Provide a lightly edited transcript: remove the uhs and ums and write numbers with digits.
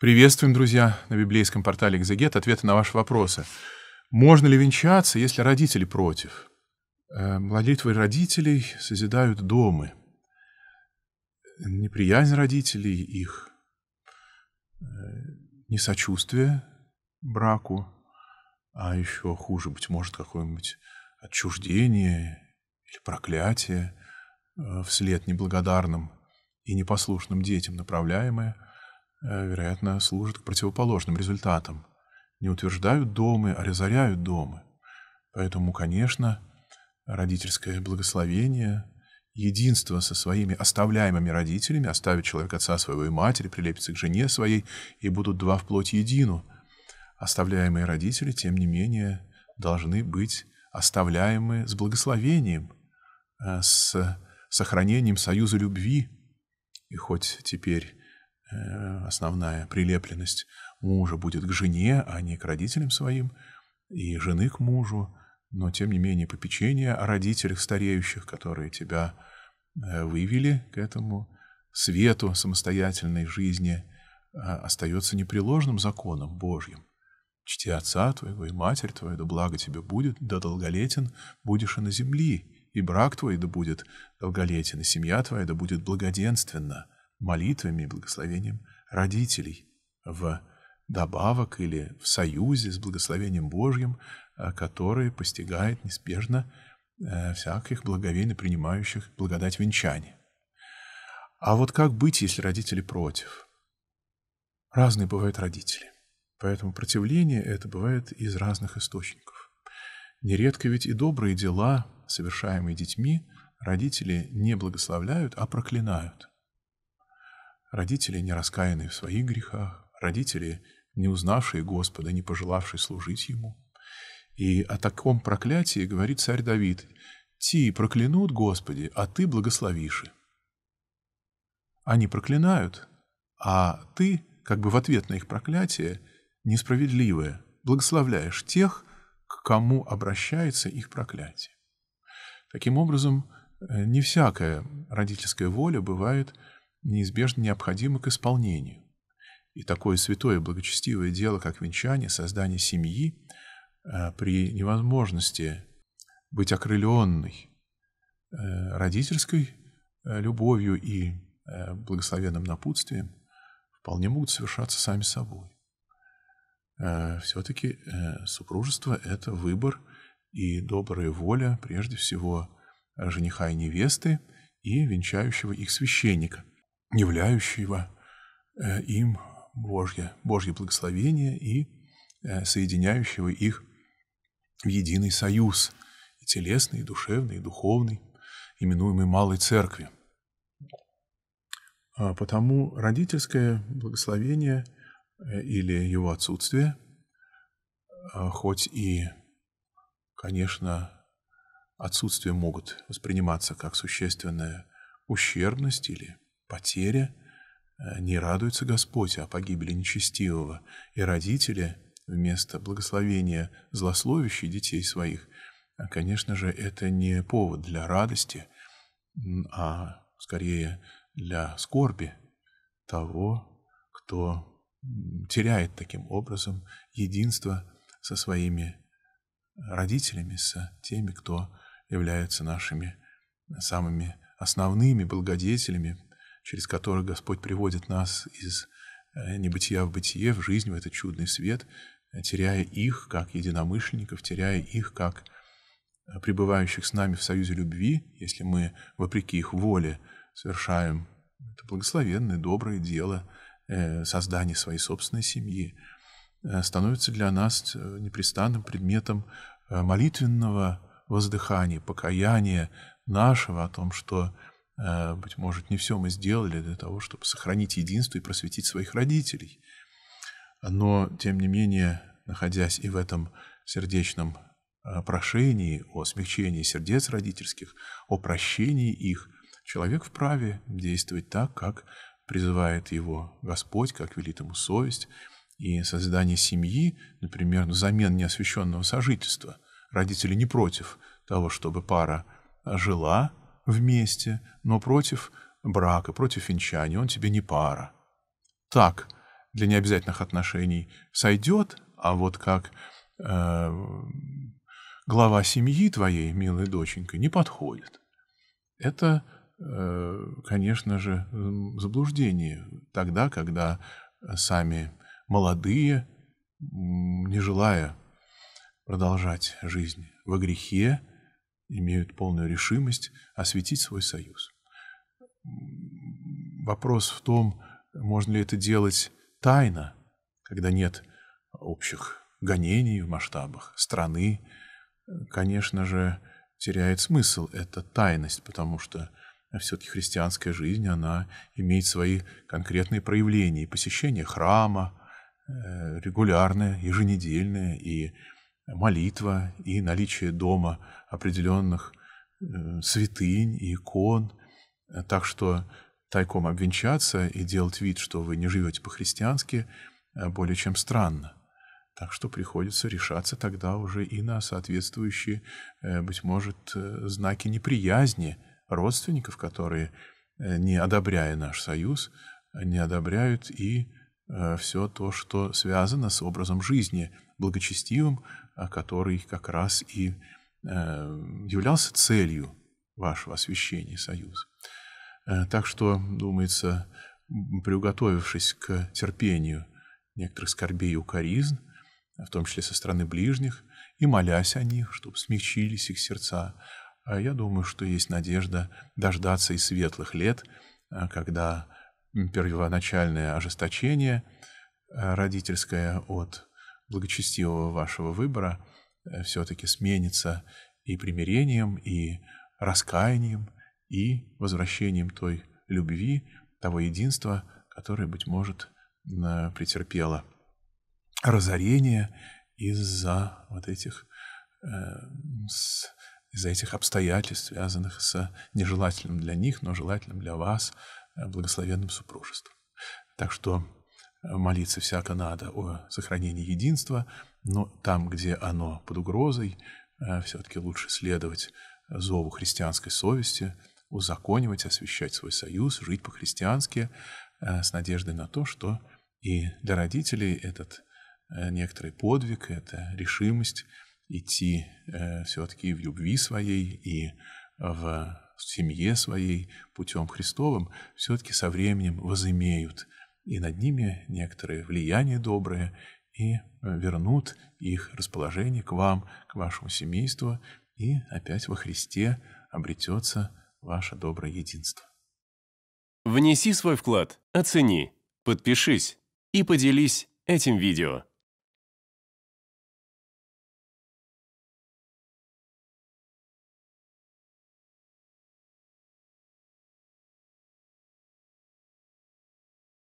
Приветствуем, друзья, на библейском портале «Экзегет» ответы на ваши вопросы. Можно ли венчаться, если родители против? Молитвы родителей созидают дома. Неприязнь родителей, их несочувствие браку, а еще хуже, быть может, какое-нибудь отчуждение или проклятие вслед неблагодарным и непослушным детям направляемое, вероятно, служит к противоположным результатам. Не утверждают дома, а разоряют дома. Поэтому, конечно, родительское благословение, единство со своими оставляемыми родителями, оставит человек отца своего и матери, прилепится к жене своей, и будут два вплоть едину. Оставляемые родители, тем не менее, должны быть оставляемы с благословением, с сохранением союза любви. И хоть теперь основная прилепленность мужа будет к жене, а не к родителям своим, и жены к мужу, но, тем не менее, попечение о родителях стареющих, которые тебя вывели к этому свету самостоятельной жизни, остается непреложным законом Божьим. Чти отца твоего и матерь твою, да благо тебе будет, да долголетен будешь и на земле, и брак твой да будет долголетен, и семья твоя да будет благоденственна, молитвами и благословением родителей, вдобавок или в союзе с благословением Божьим, который постигает неизбежно всяких благовейно принимающих благодать венчания. А вот как быть, если родители против? Разные бывают родители. Поэтому противление это бывает из разных источников. Нередко ведь и добрые дела, совершаемые детьми, родители не благословляют, а проклинают. Родители, не раскаянные в своих грехах, родители, не узнавшие Господа, не пожелавшие служить Ему. И о таком проклятии говорит царь Давид: «Ти проклянут, Господи, а Ты благословиши». Они проклинают, а Ты, как бы в ответ на их проклятие, несправедливое, благословляешь тех, к кому обращается их проклятие. Таким образом, не всякая родительская воля бывает неизбежно необходима к исполнению. И такое святое благочестивое дело, как венчание, создание семьи, при невозможности быть окрыленной родительской любовью и благословенным напутствием, вполне могут совершаться сами собой. Все-таки супружество — это выбор и добрая воля, прежде всего, жениха и невесты и венчающего их священника, являющего им Божье благословение и соединяющего их в единый союз, и телесный, и душевный, и духовный, именуемый Малой Церкви. Потому родительское благословение или его отсутствие, хоть и, конечно, отсутствие могут восприниматься как существенная ущербность или потеря, не радуется Господь о погибели нечестивого, и родители вместо благословения злословящих детей своих, конечно же, это не повод для радости, а скорее для скорби того, кто теряет таким образом единство со своими родителями, с теми, кто являются нашими самыми основными благодетелями, через которых Господь приводит нас из небытия в бытие, в жизнь, в этот чудный свет, теряя их как единомышленников, теряя их как пребывающих с нами в союзе любви, если мы, вопреки их воле, совершаем это благословенное, доброе дело, создание своей собственной семьи, становится для нас непрестанным предметом молитвенного воздыхания, покаяния нашего о том, что, быть может, не все мы сделали для того, чтобы сохранить единство и просветить своих родителей. Но, тем не менее, находясь и в этом сердечном прошении о смягчении сердец родительских, о прощении их, человек вправе действовать так, как призывает его Господь, как велит ему совесть, и создание семьи, например, взамен неосвященного сожительства. Родители не против того, чтобы пара жила вместе, но против брака, против венчания. Он тебе не пара. Так для необязательных отношений сойдет, а вот как глава семьи твоей, милая доченька, не подходит. Это, конечно же, заблуждение тогда, когда сами молодые, не желая продолжать жизнь во грехе, имеют полную решимость осветить свой союз. Вопрос в том, можно ли это делать тайно, когда нет общих гонений в масштабах страны. Конечно же, теряет смысл эта тайность, потому что все-таки христианская жизнь, она имеет свои конкретные проявления. Посещение храма регулярное, еженедельное, и молитва, и наличие дома определенных святынь и икон. Так что тайком обвенчаться и делать вид, что вы не живете по-христиански, более чем странно. Так что приходится решаться тогда уже и на соответствующие, быть может, знаки неприязни родственников, которые, не одобряя наш союз, не одобряют и все то, что связано с образом жизни благочестивым, который как раз и являлся целью вашего освящения союза. Так что, думается, приуготовившись к терпению некоторых скорбей и укоризн, в том числе со стороны ближних, и молясь о них, чтобы смягчились их сердца, я думаю, что есть надежда дождаться и светлых лет, когда первоначальное ожесточение родительское от благочестивого вашего выбора все-таки сменится и примирением, и раскаянием, и возвращением той любви, того единства, которое, быть может, претерпело разорение из-за вот этих, обстоятельств, связанных с нежелательным для них, но желательным для вас благословенным супружеством. Так что молиться всяко надо о сохранении единства, но там, где оно под угрозой, все-таки лучше следовать зову христианской совести, узаконивать, освящать свой союз, жить по-христиански с надеждой на то, что и для родителей этот некоторый подвиг, это решимость идти все-таки в любви своей и в семье своей путем Христовым, все-таки со временем возымеют и над ними некоторые влияния добрые и вернут их расположение к вам, к вашему семейству, и опять во Христе обретется ваше доброе единство. Внеси свой вклад, оцени, подпишись и поделись этим видео.